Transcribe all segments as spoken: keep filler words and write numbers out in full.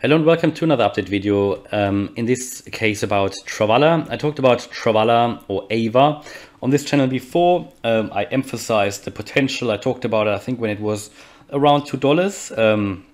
Hello and welcome to another update video, um, in this case about Travala. I talked about Travala or A V A on this channel before. um, I emphasized the potential. I talked about it, I think, when it was around two dollars, um,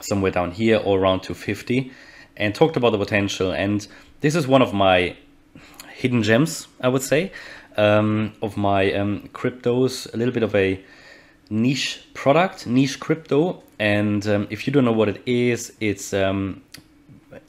somewhere down here or around two fifty, and talked about the potential. And this is one of my hidden gems, I would say, um, of my um, cryptos, a little bit of a niche product, niche crypto. And um, if you don't know what it is, it's um,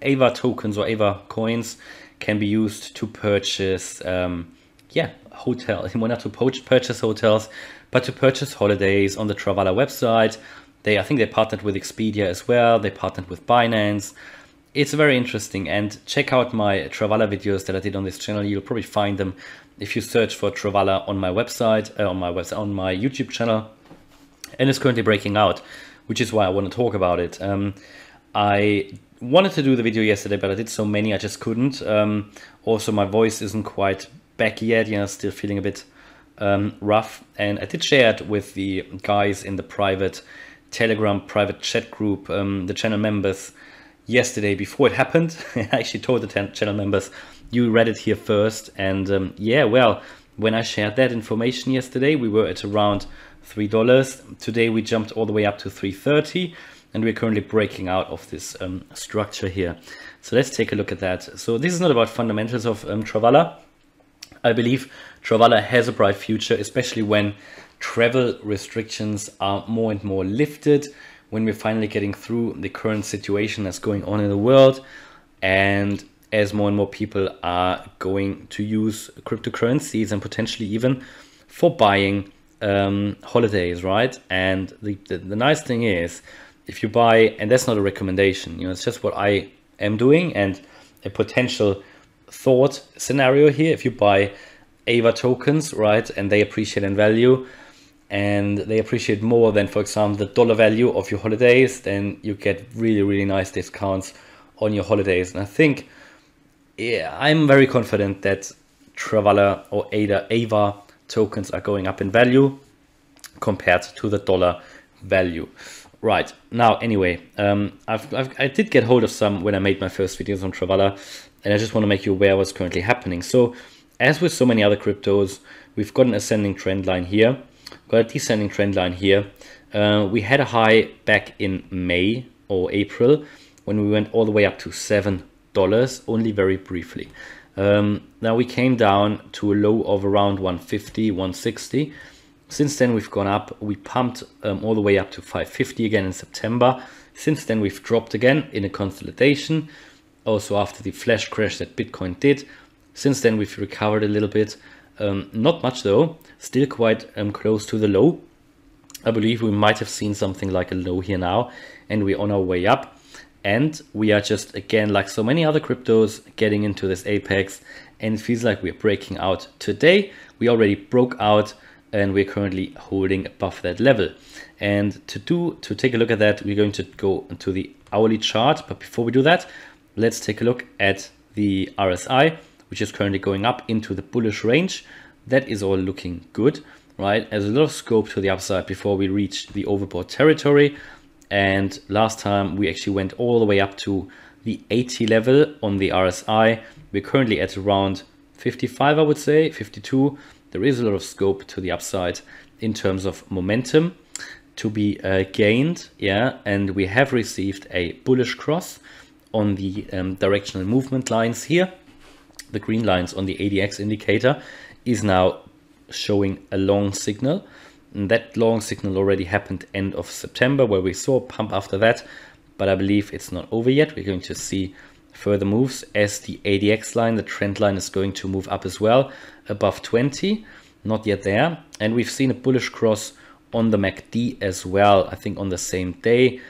A V A tokens or A V A coins can be used to purchase, um, yeah, hotels. Well, not to purchase hotels, but to purchase holidays on the Travala website. They, I think they partnered with Expedia as well. They partnered with Binance. It's very interesting. And check out my Travala videos that I did on this channel. You'll probably find them if you search for Travala on my website, uh, on my website, on my YouTube channel. And it's currently breaking out, which is why I want to talk about it. Um, I wanted to do the video yesterday, but I did so many, I just couldn't. Um, also, my voice isn't quite back yet. You know, still feeling a bit um, rough. And I did share it with the guys in the private Telegram, private chat group, um, the channel members, yesterday before it happened. I actually told the channel members, you read it here first. And um, yeah, well, when I shared that information yesterday, we were at around three dollars. Today we jumped all the way up to three thirty, and we're currently breaking out of this um, structure here. So let's take a look at that. So this is not about fundamentals of um, Travala. I believe Travala has a bright future, especially when travel restrictions are more and more lifted, when we're finally getting through the current situation that's going on in the world, and as more and more people are going to use cryptocurrencies and potentially even for buying um holidays, right? And the, the the nice thing is, if you buy, and that's not a recommendation, you know, it's just what I am doing and a potential thought scenario here. If you buy A V A tokens, right, and they appreciate in value, and they appreciate more than, for example, the dollar value of your holidays, then you get really really nice discounts on your holidays. And I think, yeah, I'm very confident that Travala or A V A tokens are going up in value compared to the dollar value right now. Anyway, um I've, I've I did get hold of some when I made my first videos on Travala, and I just want to make you aware what's currently happening. So as with so many other cryptos, we've got an ascending trend line here, got a descending trend line here. Uh, we had a high back in May or April when we went all the way up to seven dollars, only very briefly. Um, now we came down to a low of around one fifty, one sixty. Since then we've gone up. We pumped um, all the way up to five fifty again in September. Since then we've dropped again in a consolidation, also after the flash crash that Bitcoin did. Since then we've recovered a little bit, um, not much though, still quite um, close to the low. I believe we might have seen something like a low here now, and we're on our way up. And we are just, again, like so many other cryptos, getting into this apex, and it feels like we're breaking out today. We already broke out, and we're currently holding above that level. And to do to take a look at that, we're going to go into the hourly chart. But before we do that, let's take a look at the R S I, which is currently going up into the bullish range. That is all looking good, right? There's a lot of scope to the upside before we reach the overbought territory. And last time we actually went all the way up to the eighty level on the R S I. We're currently at around fifty-five, I would say, fifty-two. There is a lot of scope to the upside in terms of momentum to be uh, gained. Yeah, and we have received a bullish cross on the um, directional movement lines here. The green lines on the A D X indicator is now showing a long signal. And that long signal already happened end of September, where we saw a pump after that, but I believe it's not over yet. We're going to see further moves as the A D X line, the trend line, is going to move up as well above twenty, not yet there. And we've seen a bullish cross on the M A C D as well, I think on the same day.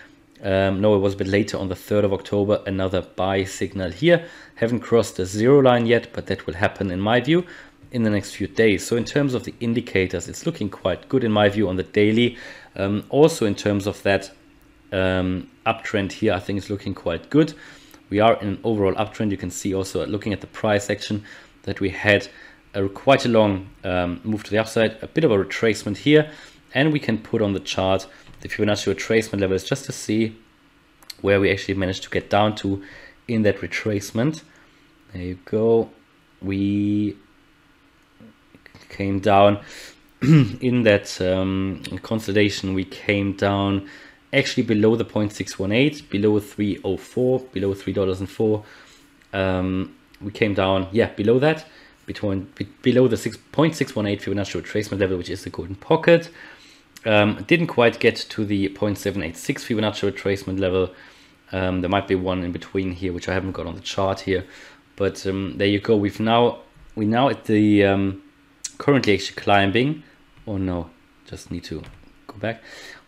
Um, no, it was a bit later, on the third of October, another buy signal here. Haven't crossed the zero line yet, but that will happen in my view in the next few days. So in terms of the indicators, it's looking quite good in my view on the daily. Um, also in terms of that um, uptrend here, I think it's looking quite good. We are in an overall uptrend. You can see also looking at the price action that we had a quite a long um, move to the upside, a bit of a retracement here. And we can put on the chart the Fibonacci retracement levels just to see where we actually managed to get down to in that retracement. There you go. We came down in that um, consolidation. We came down actually below the zero point six one eight, below three oh four, below three dollars and four. Um, we came down, yeah, below that, between be, below the zero point six one eight Fibonacci retracement level, which is the golden pocket. Um, didn't quite get to the zero point seven eight six Fibonacci retracement level. Um, there might be one in between here, which I haven't got on the chart here, but um, there you go. We've now we now at the um, currently actually climbing. Oh no, just need to go back.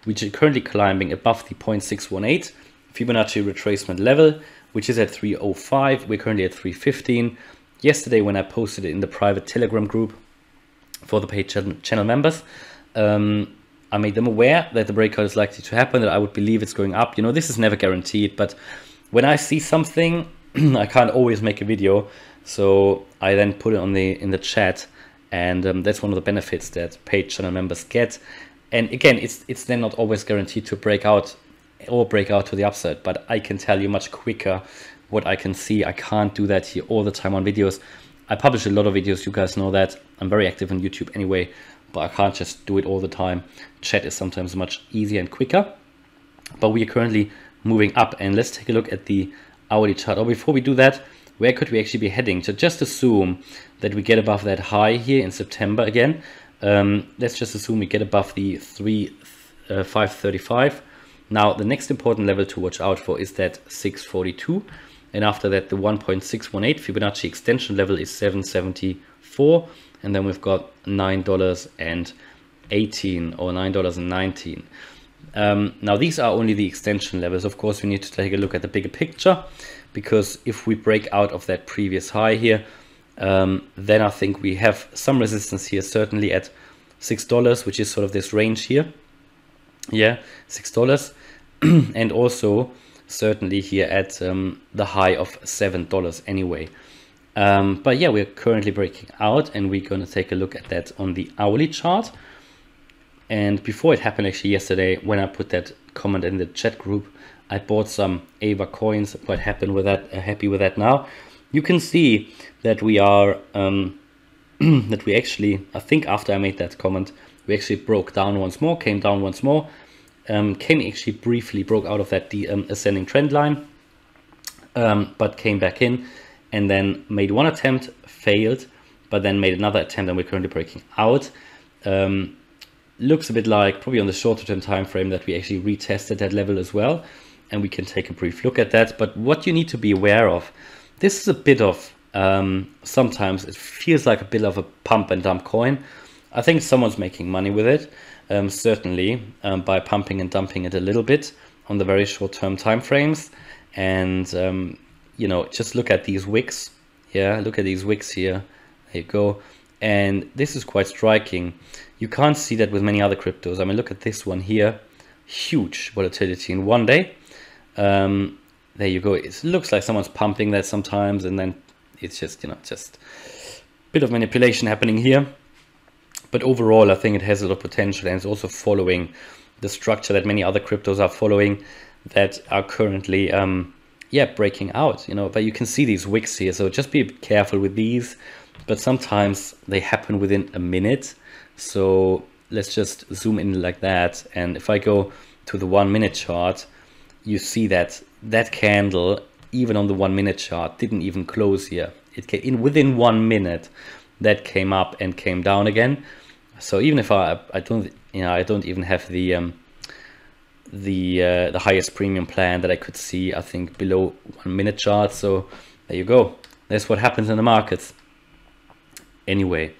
We're currently climbing above the zero point six one eight Fibonacci retracement level, which is at three oh five. We're currently at three fifteen. Yesterday, when I posted it in the private Telegram group for the paid channel members, um, I made them aware that the breakout is likely to happen, that I would believe it's going up. You know, this is never guaranteed, but when I see something, I can't always make a video. So I then put it on the in the chat, and um, that's one of the benefits that paid channel members get. And again, it's it's then not always guaranteed to break out or break out to the upside, but I can tell you much quicker what I can see. I can't do that here all the time on videos. I publish a lot of videos, you guys know that. I'm very active on YouTube anyway, but I can't just do it all the time. Chat is sometimes much easier and quicker, but we are currently moving up. And let's take a look at the hourly chart. Or before we do that, where could we actually be heading? So just assume that we get above that high here in September again. Um, let's just assume we get above the three, uh, five thirty-five. Now, the next important level to watch out for is that six forty-two. And after that, the one point six one eight Fibonacci extension level is seven seventy-four. And then we've got nine dollars and eighteen or nine dollars and nineteen. Um, now, these are only the extension levels. Of course, we need to take a look at the bigger picture, because if we break out of that previous high here, um, then I think we have some resistance here, certainly at six dollars, which is sort of this range here. Yeah, six dollars. And also certainly here at um, the high of seven dollars anyway. Um, but yeah, we're currently breaking out, and we're going to take a look at that on the hourly chart. And before it happened, actually yesterday, when I put that comment in the chat group, I bought some A V A coins. I'm quite happy with that. Uh, happy with that. Now you can see that we are um, that we actually, I think after I made that comment, we actually broke down once more, came down once more, um, came actually briefly broke out of that um, ascending trend line, um, but came back in, and then made one attempt, failed, but then made another attempt, and we're currently breaking out. Um, looks a bit like probably on the shorter term time frame that we actually retested that level as well, and we can take a brief look at that. But what you need to be aware of, this is a bit of um, sometimes it feels like a bit of a pump and dump coin. I think someone's making money with it, um, certainly um, by pumping and dumping it a little bit on the very short term time frames. And um, you know, just look at these wicks. Yeah, look at these wicks here. There you go. And this is quite striking. You can't see that with many other cryptos. I mean, look at this one here. Huge volatility in one day. Um, there you go. It looks like someone's pumping that sometimes, and then it's just, you know, just a bit of manipulation happening here. But overall, I think it has a lot of potential, and it's also following the structure that many other cryptos are following that are currently, um, yeah, breaking out, you know. But you can see these wicks here, so just be careful with these. But sometimes they happen within a minute. So let's just zoom in like that. And if I go to the one minute chart, you see that that candle, even on the one minute chart, didn't even close here. It came in within one minute. That came up and came down again. So even if I I don't you know I don't even have the um, the uh, the highest premium plan that I could see, I think below one minute chart. So there you go. That's what happens in the markets. Anyway,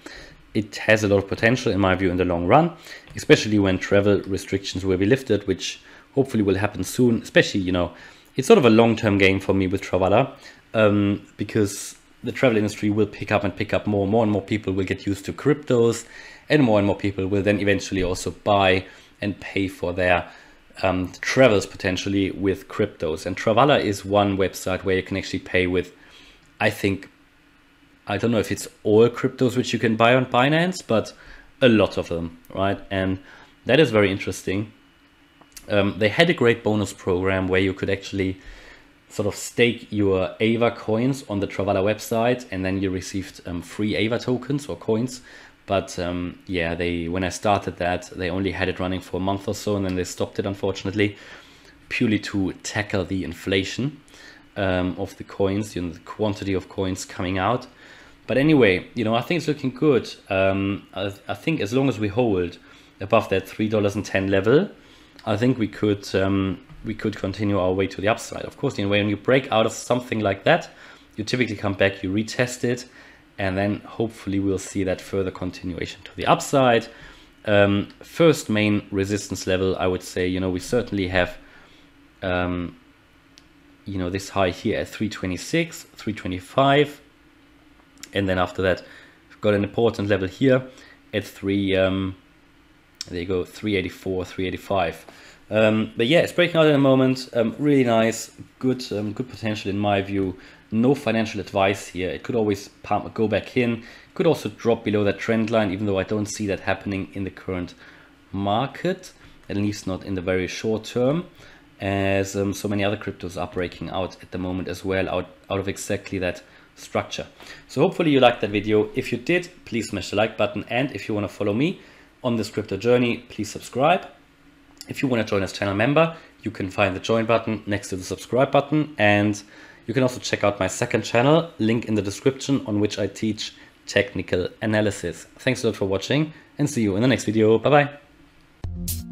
it has a lot of potential in my view in the long run, especially when travel restrictions will be lifted, which hopefully will happen soon. Especially, you know, it's sort of a long-term game for me with Travala, um, because the travel industry will pick up and pick up more and more, and more people will get used to cryptos, and more and more people will then eventually also buy and pay for their um, travels potentially with cryptos. And Travala is one website where you can actually pay with, I think, I don't know if it's all cryptos which you can buy on Binance, but a lot of them, right? And that is very interesting. Um, they had a great bonus program where you could actually sort of stake your A V A coins on the Travala website, and then you received um, free A V A tokens or coins. But um, yeah, they when I started that, they only had it running for a month or so, and then they stopped it, unfortunately, purely to tackle the inflation um, of the coins, you know, the quantity of coins coming out. But anyway, you know, I think it's looking good. Um, I, I think as long as we hold above that three dollars and ten cents level, I think we could um, we could continue our way to the upside. Of course, you know, when you break out of something like that, you typically come back, you retest it, and then hopefully we'll see that further continuation to the upside. Um, first main resistance level, I would say, you know, we certainly have, um, you know, this high here at three twenty-six, three twenty-five, and then after that, we've got an important level here at three. Um, There you go, three eighty-four, three eighty-five. Um, but yeah, it's breaking out at the moment. Um, really nice, good, um, good potential in my view. No financial advice here. It could always pump, go back in. Could also drop below that trend line, even though I don't see that happening in the current market, at least not in the very short term, as um, so many other cryptos are breaking out at the moment as well, out, out of exactly that structure. So hopefully you liked that video. If you did, please smash the like button. And if you want to follow me on this crypto journey, please subscribe. If you want to join as channel member, you can find the join button next to the subscribe button, and you can also check out my second channel, link in the description, on which I teach technical analysis. Thanks a lot for watching, and see you in the next video. Bye bye.